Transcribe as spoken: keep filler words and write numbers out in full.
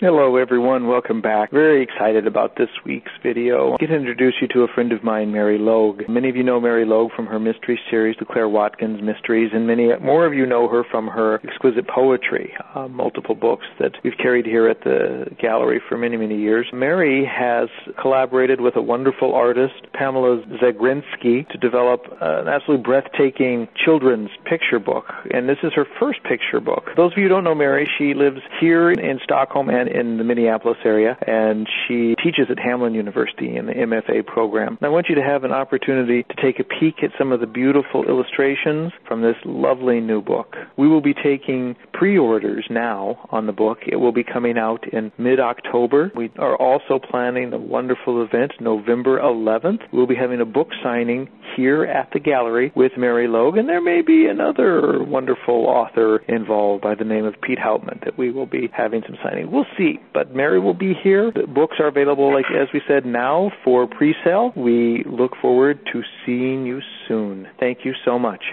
Hello everyone, welcome back. Very excited about this week's video. I'm going to introduce you to a friend of mine, Mary Logue. Many of you know Mary Logue from her mystery series, the Claire Watkins Mysteries, and many more of you know her from her exquisite poetry, uh, multiple books that we've carried here at the gallery for many, many years. Mary has collaborated with a wonderful artist, Pamela Zagrinski, to develop an absolutely breathtaking children's picture book, and this is her first picture book. Those of you who don't know Mary, she lives here in Stockholm and in the Minneapolis area, and she teaches at Hamline University in the M F A program. And I want you to have an opportunity to take a peek at some of the beautiful illustrations from this lovely new book. We will be taking pre-orders now on the book. It will be coming out in mid-October. We are also planning a wonderful event, November eleventh. We'll be having a book signing here at the gallery with Mary Logue, and there may be another wonderful author involved by the name of Pete Hautman that we will be having some signing. We'll see, but Mary will be here. The books are available, like as we said, now for pre-sale. We look forward to seeing you soon. Thank you so much.